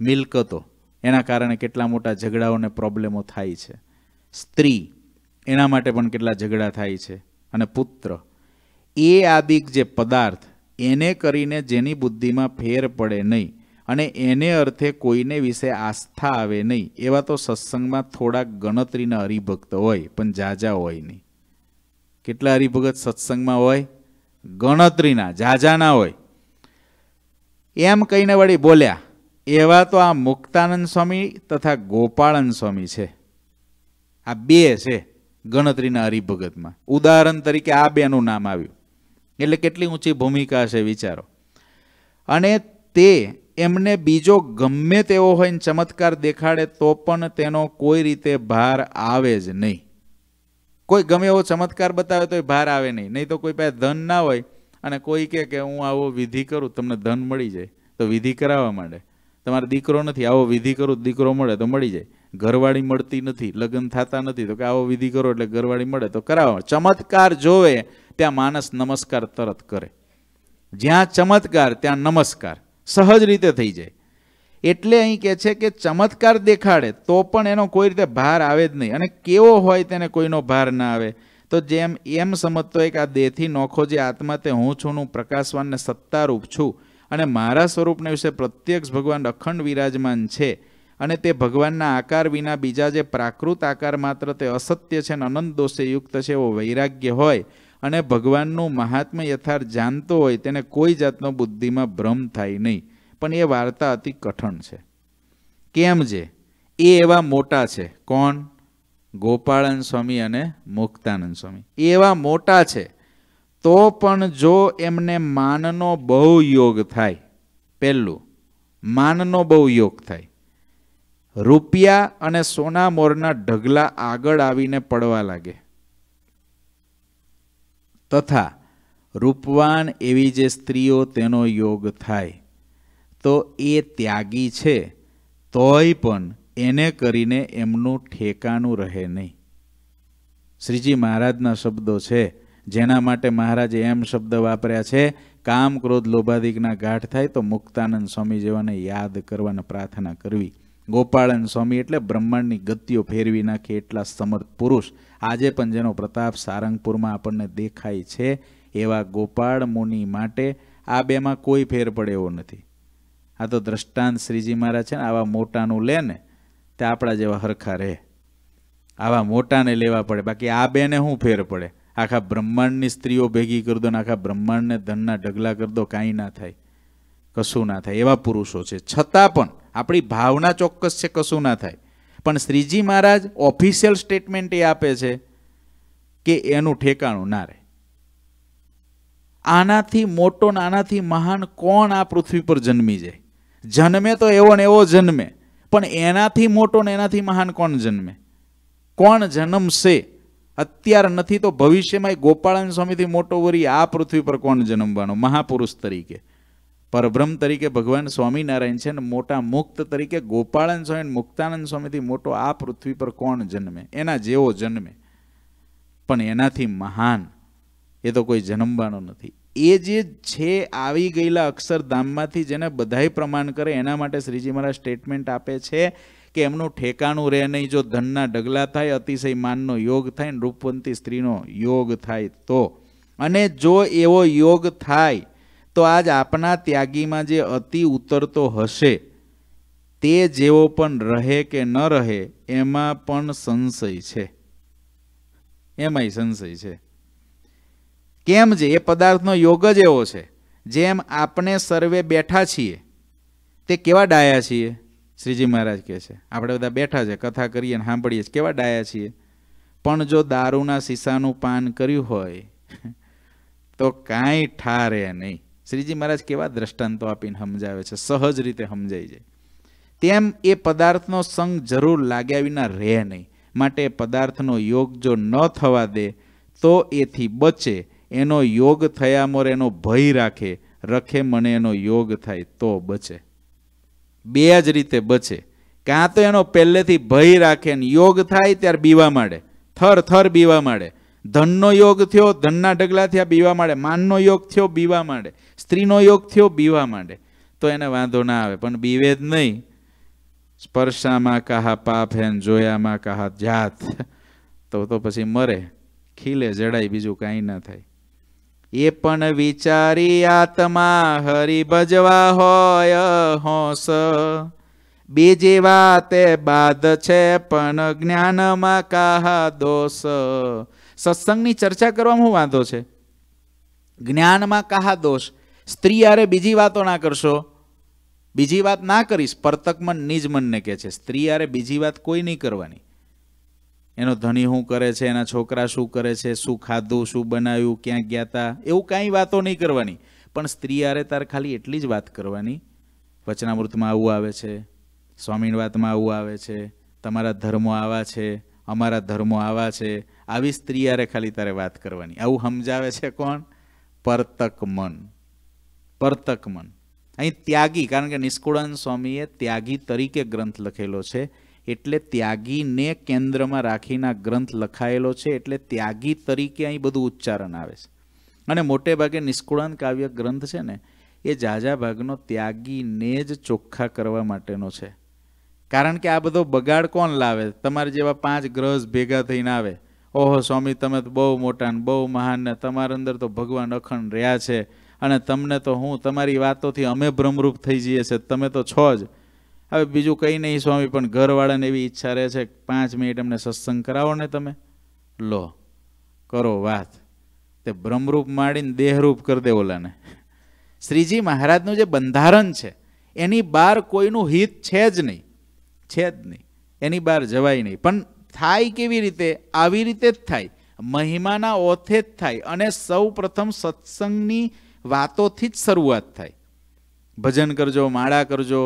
मिलकतो, एना कारणे केटला मोटा झगड़ाओ ने प्रोब्लेमो थाय छे। स्त्री एना माटे पण केटला झगड़ा थाय छे अने पुत्र ए आदिक जे पदार्थ एने करीने जेनी बुद्धिमां फेर पड़े नहीं अने एने अर्थे कोईने विषे आस्था आवे नहीं, एवा तो सत्संगमां थोड़ा गणतरीना हरिभक्त होय पण जाजा होय नहीं। केटला हरिभगत सत्संगमां होय? गणतरीना, जाजाना होय। एम कहीने वळी बोल्या, एवा तो आ मुक्तानंद स्वामी तथा गोपाळानंद स्वामी छे। आ बे छे गणतरीना हरिभगतमां। उदाहरण तरीके आ बेनुं नाम आव्युं एटले केटली ऊंची भूमिका छे विचारो। अने ते एमने बीजो गम्मे तेवो होय चमत्कार देखाड़े तो पण तेनो कोई रीते भार आवे ज नहीं। कोई गमे एवो चमत्कार बतावे तो भार आवे नहीं। नहीं तो कोई पासे धन ना होय अने कोई कहे के हूँ आवो विधि करूँ तमने धन मळी जाय तो विधि करावा मांडे। तमारो दीकरो नथी, आवो विधि करूँ दीकरो मळे तो मळी जाय। घरवाड़ी मळती नथी, लग्न थाता नथी तो के आवो विधि करो एटले घरवाड़ी मळे तो करावा। चमत्कार जोवे त्यां मानस नमस्कार तरत करे। ज्यां चमत्कार त्यां नमस्कार सहज रीते थी जाए। एटले अहीं कहे छे के चमत्कार देखाड़े तो पण एनो कोई रीते भार आवे ज नहीं। अने केवो होय तेने कोईनो भार ना आवे। तो जेम एम समजतो एक आ देहथी नोखो जे आत्मा ते हूँ छूं प्रकाशवान ने सत्तारूप छूं अने मारा स्वरूपने विषे प्रत्यक्ष भगवान अखंड विराजमान छे अने ते भगवानना आकार विना बीजा जे प्राकृत आकार मात्र ते असत्य छे अने अनंत दोषे युक्त छे एवो वैराग्य होय अने भगवाननु महात्म्य यथार्थ जानतो होय तेने कोई जातनो बुद्धिमां भ्रम थाय नहीं। पण ए वार्ता अति कठिन छे। केम जे ए एवा मोटा छे, कोण? गोपाळानंद स्वामी अने मुक्तानंद स्वामी एवा मोटा छे तो पण जो एमने माननो बहु योग थाय। पहेलुं माननो बहु योग थाय। रूपिया अने सोना मोरना ढगला आगळ आवीने पड़वा लागे तथा रूपवान एवी जे स्त्रीओ तेनो योग थाय तो ए त्यागी छे तोय पण एने करीने एमनुं ठेकाणुं रहे नहीं। श्रीजी महाराजना शब्दों छे जेना माटे महाराजे एम शब्द वापर्या छे, काम क्रोध लोभादिकना गाठ थाय तो मुक्तानंद स्वामी जेवाने याद करवाने प्रार्थना करवी। गोपाळानंद स्वामी एटले ब्रह्मांडनी गतिओ फेरवी नाखे एटला समर्थ पुरुष आजे पण जेनो प्रताप सारंगपुरमां आपणने देखाय छे एवा गोपाळ मुनि माटे आ बेमां कोई फेर पड़े एवो नथी। आ तो दृष्टांत श्रीजी महाराज छे ने आवा मोटानुं ले ने ते आपणा जेवा हरखा रहे। आवा मोटाने लेवा पड़े, बाकी आ बेने शुं फेर पड़े? आखा ब्रह्मांडनी स्त्रीओ भेगी करी दो ने आखा ब्रह्मांडने धनना ढगला करी दो, कांई ना थाय, कशुं ना थाय। एवा पुरुषो छे छतां पण आपणी भावना चोक्कस छे कशुं ना थाय। पण श्रीजी महाराज ऑफिशियल स्टेटमेंट ए आपे छे के एनुं ठेकाणुं ना रहे। आनाथी मोटो ने आनाथी महान कोण आ पृथ्वी पर जन्मी जाय? जन्मे तो एवो ने एवो जन्मे, पण एनाथी मोटो ने एनाथी महान कोण जन्मे? कोण जन्मशे? अत्यार नथी तो भविष्यमां गोपाळानंद स्वामीथी मोटो वरी आ पृथ्वी पर कोण जन्मवानो? महापुरुष तरीके, परब्रह्म तरीके भगवान स्वामीनारायण छे ने मोटा मुक्त तरीके गोपाळानंद स्वामी, मुक्तानंद स्वामीथी मोटो आ पृथ्वी पर कोण जन्मे? एना जेवो जन्मे, पण एनाथी महान ए तो कोई जन्मवानो नथी। ए जे छे आवी गयेला अक्षरधाममांथी जेने बधाई प्रमाण करे एना माटे श्रीजी महाराज स्टेटमेंट आपे छे के एमनुं ठेकाणुं रहे नहीं। जो धनना ढगला थाय, अतिशय माननो योग थाय, रूपवंती स्त्रीनो योग थाय तो, अने जो एवो योग थाय तो आज आपना त्यागी में जे अति उतरतो हशे ते जेवो पण रहे के न रहे एमां पण संशय छे। एमांय संशय छे। केम जे ए पदार्थनो योग ज एवो छे। जेम आपणे सर्वे बैठा छीए ते केवा डाया छीए? श्रीजी महाराज कहे छे आपणे बधा बैठा छे, कथा करीए अने सांभळीए छे, केवा डाया छीए? पण जो दारूना सीसानुं पान कर्युं होय तो कांई ठारे नहीं। શ્રીજી મહારાજ કેવા દ્રષ્ટાંતો આપીને સમજાવે છે, સહજ રીતે સમજાઈ જાય તેમ એ પદાર્થનો સંગ જરૂર લાગ્યા વિના રહે નહીં, માટે પદાર્થનો યોગ જો ન થવા દે તો એથી બચે, એનો યોગ થયા મોર એનો ભય રાખે, રખે મને એનો યોગ થાય તો બચે. બે જ રીતે બચે, કાં તો એનો પહેલેથી ભય રાખે ને યોગ થાય ત્યારે બીવા માંડે, થર થર બીવા માંડે. ધનનો યોગ થયો, ધનના ઢગલાથી આ બીવા માંડે. માનનો યોગ થયો, બીવા માંડે. સ્ત્રીનો યોગ થયો, બીવા માંડે. તો એને વાંધો ના આવે, પણ બીવે જ નહીં. સ્પર્શામાં કહા પાપ હેન જોયામાં કહા જાત, તો પછી મરે, ખીલે જડાય, બીજું કાંઈ ના થાય. એ પણ વિચારી આત્મા હરિ ભજવા હોય હોંસ, બે જેવા તે બાદ છે પણ જ્ઞાનમાં કહા દોષ. સત્સંગની ચર્ચા કરવામાં હું વાંધો છે, જ્ઞાનમાં કહા દોષ. સ્ત્રી આરે બીજી વાતો ના કરશો, બીજી વાત ના કરીશ. પરતક મન નિજ મનને કહે છે, સ્ત્રી આરે બીજી વાત કોઈ નહીં કરવાની. એનો ધણી શું કરે છે, એના છોકરા શું કરે છે, શું ખાધું, શું બનાવ્યું, ક્યાં ગયા હતા, એવું કાંઈ વાતો નહીં કરવાની. પણ સ્ત્રી આરે તાર ખાલી એટલી જ વાત કરવાની, વચનામૃતમાં આવું આવે છે, સ્વામીની વાતમાં આવું આવે છે, તમારા ધર્મો આવા છે, અમારા ધર્મો આવા છે, આવી સ્ત્રી યારે ખાલી તારે વાત કરવાની. આવું સમજાવે છે કોણ? પરતક મન. પરતક મન અહીં ત્યાગી, કારણ કે નિષ્કુળાનંદ સ્વામીએ ત્યાગી તરીકે ગ્રંથ લખેલો છે, એટલે ત્યાગીને કેન્દ્રમાં રાખીને ગ્રંથ લખાયેલો છે, એટલે ત્યાગી તરીકે અહીં બધું ઉચ્ચારણ આવે છે. અને મોટે ભાગે નિષ્કુળાનંદ કાવ્ય ગ્રંથ છે ને, એ ઝાઝા ભાગનો ત્યાગીને જ ચોખ્ખા કરવા માટેનો છે. કારણ કે આ બધો બગાડ કોણ લાવે? તમારે જેવા 5 ગ્રહ ભેગા થઈને આવે, ઓહો સ્વામી તમે તો બહુ મોટા ને બહુ મહાન ને તમારા અંદર તો ભગવાન અખંડ રહ્યા છે, અને તમને તો હું તમારી વાતોથી અમે ભ્રમરૂપ થઈ જઈએ છીએ, તમે તો છો જ. હવે બીજું કંઈ નહીં સ્વામી, પણ ઘરવાળાને એવી ઈચ્છા રહે છે 5 મિનિટ અમને સત્સંગ કરાવો ને, તમે લો કરો વાત, તે ભ્રમરૂપ માંડીને દેહરૂપ કરી દે ઓલાને. શ્રીજી મહારાજનું જે બંધારણ છે એની બહાર કોઈનું હિત છે જ નહીં, છે જ નહીં, એની બહાર જવાય નહીં. પણ થાય કેવી રીતે? આવી રીતે જ થાય, મહિમાના ઓથે જ થાય, અને સૌ પ્રથમ સત્સંગની વાતોથી જ શરૂઆત થાય. ભજન કરજો, માળા કરજો,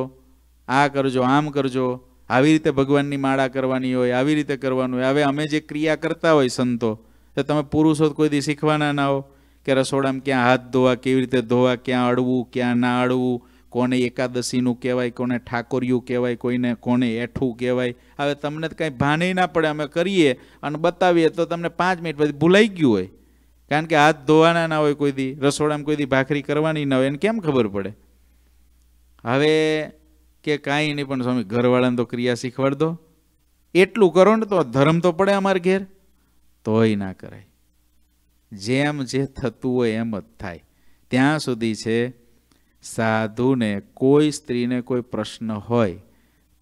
આ કરજો, આમ કરજો, આવી રીતે ભગવાનની માળા કરવાની હોય, આવી રીતે કરવાનું હોય. હવે અમે જે ક્રિયા કરતા હોય સંતો, તો તમે પુરુષો કોઈ દી શીખવાના ના હો કે રસોડામાં ક્યાં હાથ ધોવા, કેવી રીતે ધોવા, ક્યાં અડવું, ક્યાં ના અડવું, કોને એકાદશીનું કહેવાય, કોને ઠાકોરિયું કહેવાય, કોને એઠું કહેવાય. હવે તમને તો કાંઈ ભાને ના પડે, અમે કરીએ અને બતાવીએ તો તમને 5 મિનિટ પછી ભૂલાઈ ગયું હોય, કારણ કે હાથ ધોવાના ના હોય કોઈ દી, રસોડામાં કોઈ દી ભાખરી કરવાની ના હોય, એને કેમ ખબર પડે? હવે કે કાંઈ નહીં, પણ સ્વામી ઘરવાળાને તો ક્રિયા શીખવાડ દો, એટલું કરો ને તો ધર્મ તો પડે અમારા ઘેર. તોય ના કરાય, જેમ જે થતું હોય એમ જ થાય. ત્યાં સુધી છે સાધુને, કોઈ સ્ત્રીને કોઈ પ્રશ્ન હોય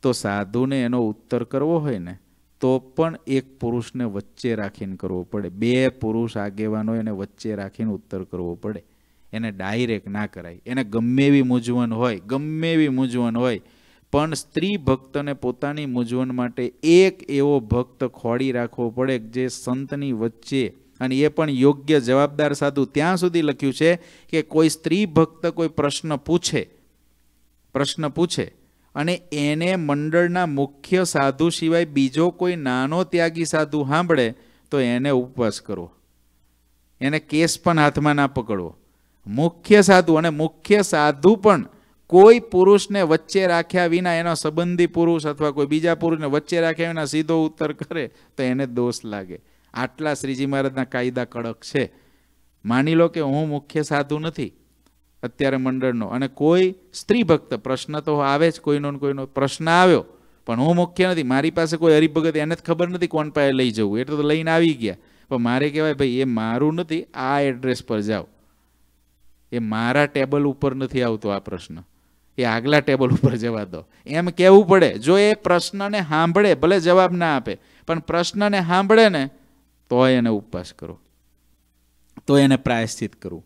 તો સાધુને એનો ઉત્તર કરવો હોય ને તો પણ એક પુરુષને વચ્ચે રાખીને કરવો પડે. બે પુરુષ આગેવાનો એને વચ્ચે રાખીને ઉત્તર કરવો પડે, એને ડાયરેક્ટ ના કરાય. એને ગમે એવી મૂંઝવણ હોય, ગમે એવી મૂંઝવણ હોય, પણ સ્ત્રી ભક્તને પોતાની મૂંઝવણ માટે એક એવો ભક્ત ખોડી રાખવો પડે જે સંતની વચ્ચે, અને એ પણ યોગ્ય જવાબદાર સાધુ. ત્યાં સુધી લખ્યું છે કે કોઈ સ્ત્રી ભક્ત કોઈ પ્રશ્ન પૂછે અને એને મંડળના મુખ્ય સાધુ સિવાય બીજો કોઈ નાનો ત્યાગી સાધુ સાંભળે તો એને ઉપવાસ કરવો, એને કેસ પણ હાથમાં ના પકડવો. મુખ્ય સાધુ, અને મુખ્ય સાધુ પણ કોઈ પુરુષને વચ્ચે રાખ્યા વિના, એનો સંબંધી પુરુષ અથવા કોઈ બીજા પુરુષને વચ્ચે રાખ્યા વિના સીધો ઉત્તર કરે તો એને દોષ લાગે. આટલા શ્રીજી મહારાજના કાયદા કડક છે. માની લો કે હું મુખ્ય સાધુ નથી અત્યારે મંડળનો, અને કોઈ સ્ત્રી ભક્ત, પ્રશ્ન તો આવે જ, કોઈનો કોઈનો પ્રશ્ન આવ્યો, પણ હું મુખ્ય નથી, મારી પાસે કોઈ હરિભગત, એને જ ખબર નથી કોણ પાસે લઈ જવું, એટલે તો લઈને આવી ગયા, પણ મારે કહેવાય ભાઈ એ મારું નથી, આ એડ્રેસ પર જાઓ, એ મારા ટેબલ ઉપર નથી આવતો આ પ્રશ્ન, એ આગલા ટેબલ ઉપર જવા દો, એમ કહેવું પડે. જો એ પ્રશ્નને સાંભળે, ભલે જવાબ ના આપે, પણ પ્રશ્નને સાંભળે ને તોય એને ઉપવાસ કરો, તો એને પ્રાયશ્ચિત કરવું.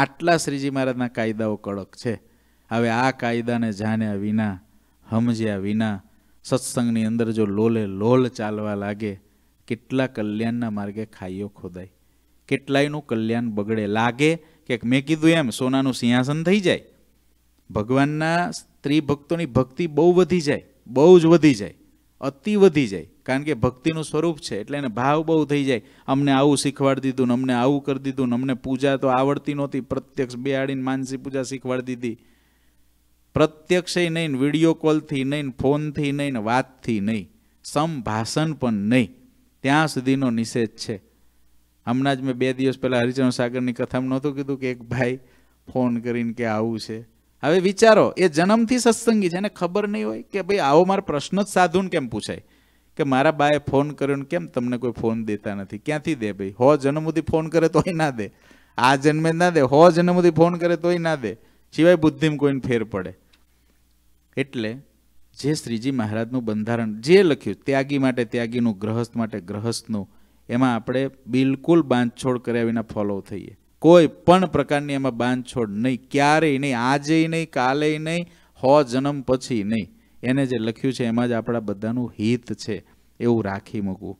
આટલા શ્રીજી મહારાજના કાયદાઓ કડક છે. હવે આ કાયદાને જાણ્યા વિના, સમજ્યા વિના સત્સંગની અંદર જો લોલે લોલ ચાલવા લાગે, કેટલા કલ્યાણના માર્ગે ખાઈઓ ખોદાય, કેટલાયનું કલ્યાણ બગડે. લાગે कि मैं कीधु एम सोनानु सिंहासन थी जाए। भगवानना स्त्री भक्तोनी भक्ति बहु वधी जाए, बहु ज वधी जाए, अति वधी जाए, कारण के भक्तिनु स्वरूप है एटले एने भाव बहु थी जाए। अमने आवुं शीखवाड़ी दीधुं, अमने आवुं करी दीधुं, अमने पूजा तो आवड़ती नहोती, प्रत्यक्ष बेहाड़ीने मानसी पूजा शीखवाड़ी दीधी। प्रत्यक्ष नहीं, वीडियो कॉल थी नहीं, फोन थी नहीं, बात थी नहीं, संभाषण पण नहीं, त्यां सुधीनो निषेध छे। हमणां ज मैं 2 दिवस पहला हरिचरण सागरनी कथामां नहोतो कीधुं कि एक भाई फोन करीने के आवुं छे। हवे विचारो, ए जन्मथी सत्संगी छे, एने खबर नहीं होय के भाई आवो मारो प्रश्न ज साधुने केम पूछाय के मारा बाए फोन कर्यो केम तमने कोई फोन देता नथी। क्यांथी दे भाई, 100 जन्म सुधी फोन करे तोय ना दे, आ जन्मे ना दे, 100 जन्म सुधी फोन करे तोय ना दे, सिवाय बुद्धिमां कोईने फेर पड़े। एटले जे श्रीजी महाराजनुं बंधारण जे लख्युं, त्यागी माटे त्यागीनुं, गृहस्थ माटे गृहस्थनुं, एमां आपणे बिलकुल बांधछोड़ कर्या विना फॉलो थईए। कोई पण प्रकारनी एमां बांधछोड़ नहीं, क्यारेय नहीं, आजेय नहीं, कालेय नहीं, 100 जन्म पछी नहीं। एने जे लख्युं छे एमां ज आपणा बधानुं हित छे एवुं राखी मूकवुं।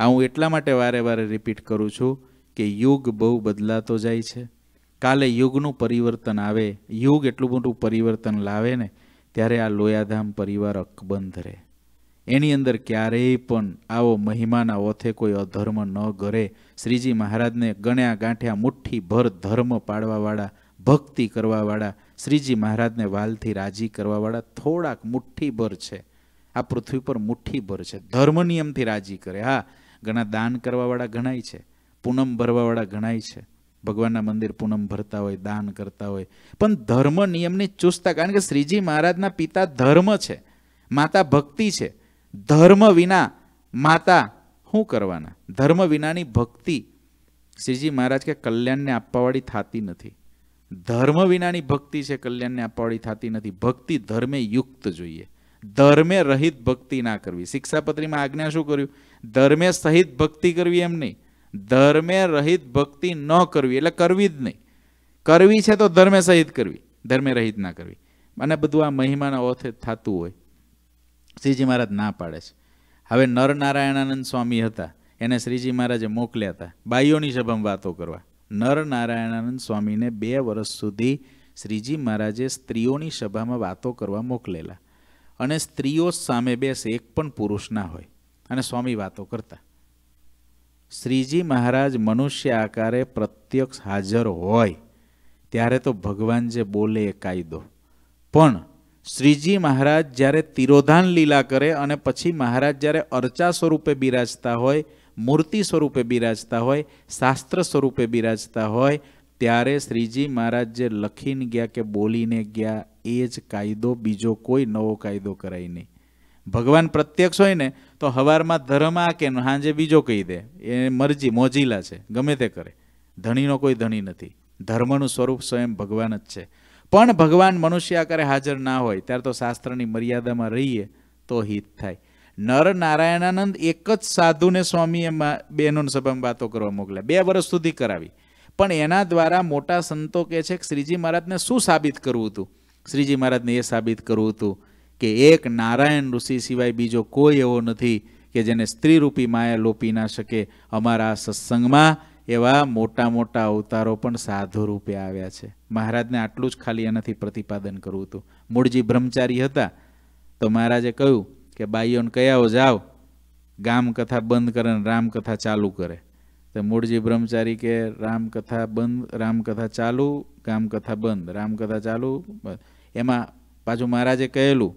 आ हुं एटला माटे वारे वारे रिपीट करूं छुं के युग बहु बदलातो जाय छे। काले युगनुं परिवर्तन आवे, युग एटलुं मोटुं परिवर्तन लावे ने त्यारे आ लोयाधाम परिवार अकबंध रहे। एनी अंदर क्यारेय पण आवो महिमाना ओथे कोई अधर्म न करे। श्रीजी महाराजने गण्या गांठ्या मुठ्ठी भर धर्म पाळवावाळा, भक्ति करवावाळा, श्रीजी महाराजने वालथी राजी करवावाळा थोड़ाक मुठ्ठी भर छे। आ पृथ्वी पर मुठ्ठी भर छे धर्म नियमथी राजी करे। हाँ, घणा दान करवावाळा घणाय छे, पूनम भरवावाळा घणाय छे, भगवानना मंदिर पूनम भरता होय, दान करता होय, पण धर्म नियमनी चुस्ता, कारण के श्रीजी महाराजना पिता धर्म छे, माता भक्ति छे। धर्म विना माता शुं करवाना, धर्म विनानी भक्ति श्रीजी महाराज के कल्याणने आपवावाळी थाती नथी। धर्म विनानी भक्ति छे, कल्याणने आपवाळी थाती नथी। भक्ति धर्मे युक्त जोईए, धर्मे रहित भक्ति ना करवी। शिक्षापत्रीमां आज्ञा शुं कर्युं, धर्मे सहित भक्ति करवी एम नहीं, धर्मे रहित भक्ति न करवी, एटले करवी ज नहीं। करवी छे तो धर्मे सहित करवी, धर्मे रहित ना करवी। अने बधुं आ महिमाना ओथे थातुं होय, श्रीजी महाराज ना पाडे छे। हवे नर नारायणानंद स्वामी हता, एने श्रीजी महाराजे मोकल्या हता बाईओनी सभामां वातो करवा। नर नारायणानंद स्वामीने 2 वर्ष सुधी श्रीजी महाराजे स्त्रीओनी सभामां वातो करवा मोकलेला, अने स्त्रीओ सामे बेसे, एक पण पुरुष ना होय, अने स्वामी वातो करता। श्रीजी महाराज मनुष्य आकारे प्रत्यक्ष हाजर होय त्यारे तो भगवान जे बोले ए कायदो, पण श्रीजी महाराज ज्यारे तिरोधान लीला करे अने पछी महाराज ज्यारे अर्चा स्वरूपे बिराजता होय, मूर्ति स्वरूपे बिराजता होय, शास्त्र स्वरूपे बिराजता होय, त्यारे श्रीजी महाराज जे लखीने गया के बोलीने गया ए ज कायदो, बीजो कोई नवो कायदो कराय नहीं। भगवान प्रत्यक्ष होय ने तो हवार में धर्म आ के हांजे बीजो कही दे, ए मरजी मोजीला छे, गमे ते करे। धणीनो कोई धणी नथी, धर्मनुं स्वरूप स्वयं भगवान ज छे, पण भगवान मनुष्य आकारे हाजर ना होय त्यारे तो शास्त्रनी मर्यादामां रहीए तो हित थाय। नर नारायणानंद एक ज साधुने स्वामीए बेनोनी सभामां वातो करवा मोकल्या, 2 वर्ष सुधी करावी, पण एना द्वारा मोटा संतो कहे छे के श्रीजी महाराजने शुं साबित करवुं हतुं? श्रीजी महाराजने ए साबित करवुं हतुं के एक नारायण ऋषि सिवाय बीजो कोई एवो नथी के जेने स्त्री रूपी माया लोपी ना शके। अमारा सत्संग में एवा मोटा मोटा अवतारो पण साधु रूपे आव्या छे। महाराज ने आटलू ज खाली एनाथी प्रतिपादन कर्युं हतुं। मूळजी ब्रह्मचारी हता तो महाराजे कह्युं के बाईओ ने कह्याओ जाओ गाम कथा बंद करे रामकथा चालू करे। तो मूळजी ब्रह्मचारी के रामकथा बंद, रामकथा चालू, गाम कथा बंद, रामकथा चालू। एमां पाछुं महाराजे कहेलुं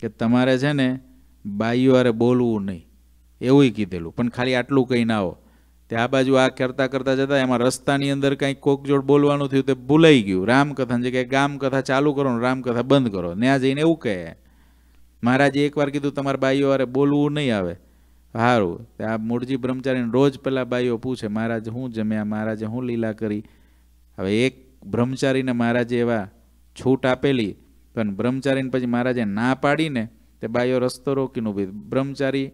के तमारे छे ने बाईओ हारे बोलवू नहीं एवुं कीधेलुं, पण खाली आटलुं कहीने आवो। ते आ बाजू आ करता करता जता एमां रस्तानी अंदर कंई कोक जोड बोलवानुं थयुं ते भूलाई गयुं। रामकथानी जग्याए गामकथा चालू करो ने रामकथा बंद करो। न्या जईने एवुं कहे महाराजे एकवार कीधुं तमारे बाईओ हारे बोलवू नहीं आवे हारुं। ते आ मूळजी ब्रह्मचारीने रोज पेला बाईओ पूछे महाराज हुं जम्या, महाराजे हुं लीला करी। हवे एक ब्रह्मचारीने महाराजे एवा छूट आपेली पण ब्रह्मचारीने पछी महाराजे ना पाडीने ते बाईओ रस्तो रोकीने ऊभी। ब्रह्मचारी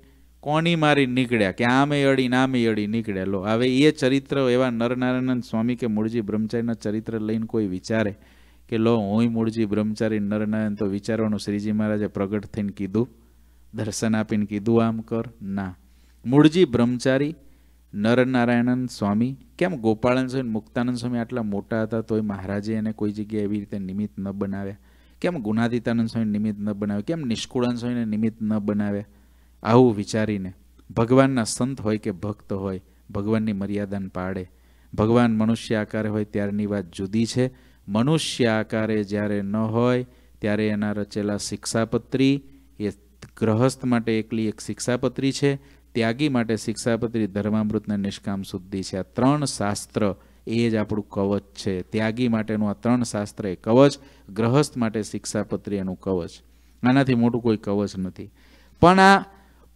कोणी मारी निकळ्या के आमे अडी ने आमे अडी निकळे। लो हवे ए चरित्र एवा नरनारायण स्वामी के मूळजी ब्रह्मचारीना चरित्र लईने कोई विचारे के लो हुंय मूळजी ब्रह्मचारी नरनारायण तो विचारवानुं श्रीजी महाराजे प्रगट थईने कीधुं, दर्शन आपीने कीधुं आम कर ना। मूळजी ब्रह्मचारी नरनारायणन स्वामी केम गोपाळन स्वामी मुक्तानंद स्वामी आटला मोटा था तो महाराजे एने कोई जगह एवी रीते निमित्त न बनाव्या, केम गुणातीतानंद स्वामी निमित्त न बनाव्या, केम निष्कुळानंद स्वामीने निमित्त न बनाव्या। आवुं विचारीने भगवानना संत होय के भक्त होय भगवाननी मर्यादाने पाळे। भगवान मनुष्य आकारे होय त्यारनी वात जुदी छे, मनुष्य आकारे ज्यारे न होय त्यारे एना रचेला शिक्षापत्री ए गृहस्थ माटे एकली एक शिक्षापत्री छे, त्यागी माटे शिक्षापत्री धर्मामृत ने निष्काम शुद्धि छे। आ त्रण शास्त्र एज आपणुं कवच छे। त्यागी माटेनुं आ त्रण शास्त्र ए कवच, गृहस्थ माटे शिक्षापत्री एनुं कवच। आनाथी मोटुं कोई कवच नथी। पण आ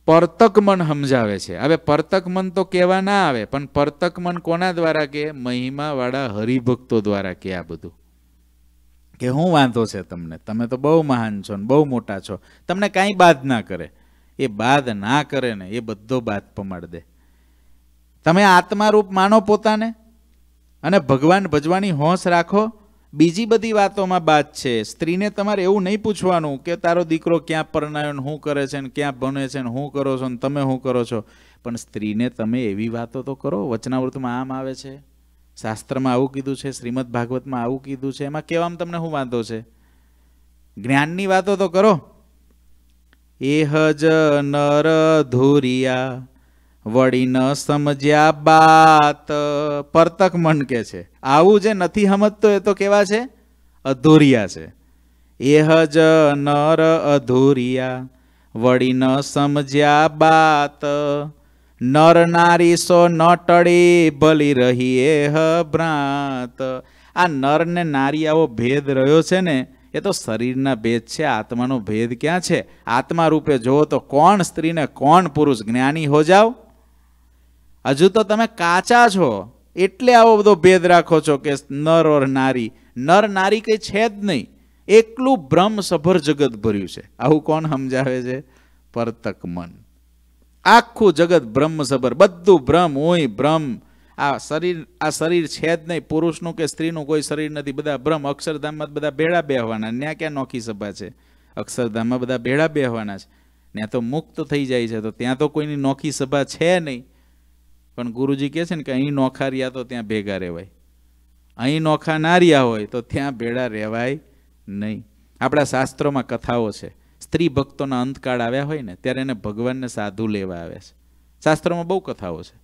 परतक मन समझावे छे। हवे परतक मन तो कहेवा ना आवे, पण परतक मन कोना द्वारा के महिमा वाळा हरिभक्तो द्वारा के आ बधुं के हुं वांधो छे तमने, तमे तो बहु महान छो ने बहु मोटा छो, तमने काई बाध ना करे। ये बाध ना करे ने ये बधो बाध पमाड़ दे। तमे आत्मारूप मानो पोताने अने भगवान भजवानी होंश राखो। बीजी बधी वातोमां बात छे। स्त्रीने तमारे एवुं नहीं पूछवानुं के तारो दीकरो क्यां परणायो ने शुं करे छे ने क्यां बने छे ने शुं करो छो ने तमे शुं करो छो। पण स्त्रीने तमे एवी वातो तो करो, वचनामृतमां आम आवे छे, शास्त्रमां आવું કીધું છે, શ્રીમદ ભાગવતમાં આવું કીધું છે, એમાં કહેવામાં તમને શું વાંધો છે? જ્ઞાનની વાતો તો કરો। એહ જ નર ધુરિયા વળી ન સમજ્યા બાત, પરતક મન કે છે આવું જે નથી સમજતો એ તો કેવા છે? અધુરિયા છે। એહ જ નર અધુરિયા વળી ન સમજ્યા બાત, नर नारी सो न टळी भली रही एह भ्रांत। आ नर ने नारी आवो भेद रह्यो छे ने ए तो शरीरना भेद छे। आत्मानो भेद क्यां छे? आत्मा रूपे जोवो तो कोण स्त्री ने कोण पुरुष ज्ञानी हो जाओ। हजू तो तमे काचा छो एटले आवो बधो भेद राखो छो के नर और नारी। नर नारी कई छे ज नहीं, एकलू ब्रह्म सभर जगत भर्यु छे। आवुं कोण समजावे छे? परतक मन। आखू जगत ब्रह्म सबर, बधु ब्रह्म ओय ब्रह्म। आ शरीर छे ज नहीं, पुरुषनु के स्त्रीनु कोई शरीर नहीं, बधा ब्रह्म। अक्षरधाम में बधा भेड़ा बेहवाना, न्या क्या नोखी सभा है? अक्षरधाम में बधा भेड़ा बेहवाना छे, न्या तो मुक्त थई जाय छे, तो त्यां तो कोईनी नोखी सभा छे नहीं। पण गुरुजी कहे छे ने के अहीं नोखा रह्या तो त्यां भेगा रहेवाय, अहीं नोखा ना रह्या होय तो त्यां भेड़ा रहेवाय नहीं। आपणा शास्त्रोमां कथाओ छे। स्त्री भक्तों ना अंतकाळ आव्या होय ने त्यारे एने भगवान ने साधु लेवा आवे छे। शास्त्रों में बहु कथाओं छे,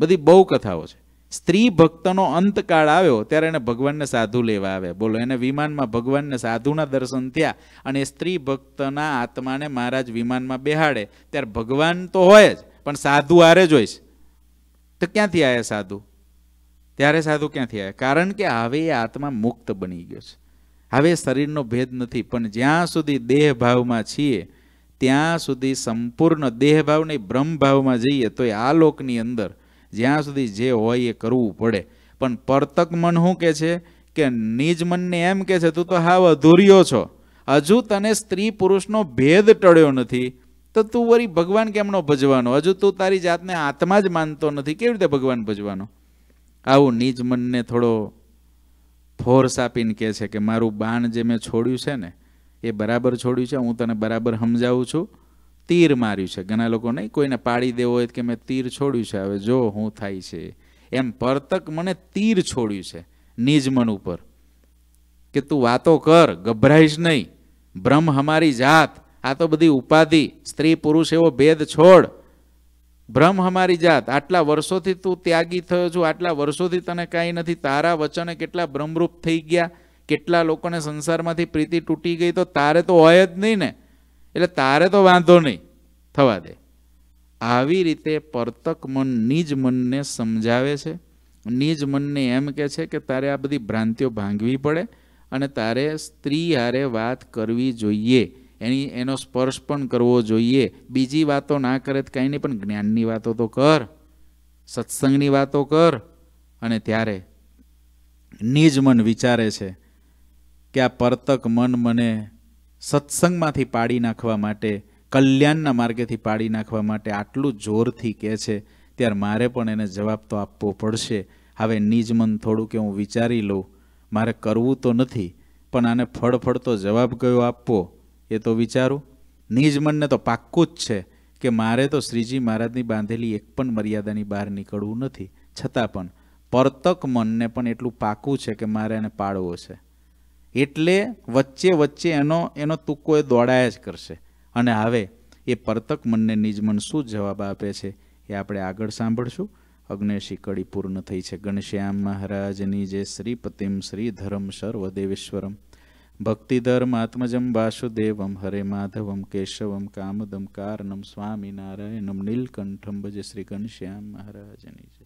बधी बहु कथाओं छे। स्त्री भक्तों अंतकाळ आव्यो त्यारे एने भगवान ने साधु लेवा आवे। बोलो, एने विमान में भगवान ने साधुना दर्शन थया अने स्त्री भक्तना आत्मा ने महाराज विमान में बेहाड़े त्यारे भगवान तो होय ज पण साधु आरे जोईश। तो क्यांथी आव्या साधु? त्यारे साधु क्यांथी आव्या? कारण के हवे ए आत्मा मुक्त बनी गयो छे। हवे शरीरनो भेद नथी, पण ज्यां सुधी देह भावमां छीए त्यां सुधी संपूर्ण देह भाव नहीं ब्रह्म भावमां जईए तो आ लोकनी अंदर ज्यां सुधी जे होय ए करवुं पड़े। पण परतक मन शुं कहे छे के निज मनने एम कहे छे तू तो हाव अधूरियो छो, हजू तने स्त्री पुरुषनो भेद टळ्यो नथी तो तू वरी भगवान केमनो भजवानो? हजू तू तारी जातने आत्मा ज मानतो नथी, केवी रीते भगवान भजवानो? आवुं निज मनने थोड़ो फोर्स आपीने कहे छे के मारू बाण जे मैं छोड़्यु छे ने ए बराबर छोड़्यु छे, हूँ तने बराबर समजावुं छुं, तीर मार्यु छे। घणा लोको नहीं कोईने पाड़ी देवो होय के मैं तीर छोड़्यु छे, हवे जो हूँ थाय छे। एम परतक मने तीर छोड़्यु छे निज मन उपर के तू वातो कर, गभराईश नहीं, ब्रह्म हमारी जात। आ तो बधी उपाधि, स्त्री पुरुष एवो भेद छोड़, ब्रह्म हमारी जात। आटला वर्षोथी तू त्यागी थयो छो, आटला वर्षोथी तने काई नथी, तारा वचने केटला ब्रह्मरूप थई गया, केटला लोकोने संसारमांथी प्रीति तूटी गई, तो तारे तो होय ज नहीं ने, एटले तारे तो वांधो नहीं, थवा दे। आवी रीते परतक मन निज मनने समजावे छे। निज मनने एम कहे छे के तारे आ बधी भ्रांतिओ भांगवी पड़े अने तारे स्त्री हारे वात करवी जोईए, एनो स्पर्श पण करवो जोईए। बीजी वातो ना करे तो काई नहीं, पण ज्ञाननी वातो तो कर, सत्संगनी वातो कर। अने त्यारे निज मन विचारे छे के आ परतक मन मने सत्संगमांथी पाड़ी नाखवा माटे, कल्याणना मार्गेथी पाड़ी नाखवा माटे आटलू जोरथी कहे छे, त्यारे मारे पण एने जवाब तो आपवो पड़शे। हवे निज मन थोड़ुं के हुं विचारी लऊं, मारे करवुं तो नथी, पण आने फड़फड़तो जवाब कयो आपवो ए तो विचारूं। निज मन ने तो पाक्कुं ज छे કે મારે તો શ્રીજી મહારાજની બાંધેલી એક પણ મર્યાદાની બહાર નીકળવું નથી, છતાં પણ પરતક મનને પણ એટલું પાકું છે કે મારે એને પાળવો છે. એટલે વચ્ચે વચ્ચે એનો તુક્કો એ દોડાયા જ કરશે. અને હવે એ પરતક મનને નિજમન શું જવાબ આપે છે એ આપણે આગળ સાંભળશું. અગ્નેશી કડી પૂર્ણ થઈ છે. ગણશ્યામ મહારાજની જે શ્રી પતિમ શ્રી ધરમ સર્વદેવેશ્વરમ ભક્તિધર્મ આત્મજમ વાસુદેવમ હરે માધવમ કેશવમ કામદમ કારણમ સ્વામિનારાયણમ નીલકંઠમ ભજે શ્રી ઘનશ્યામ મહારાજની જય.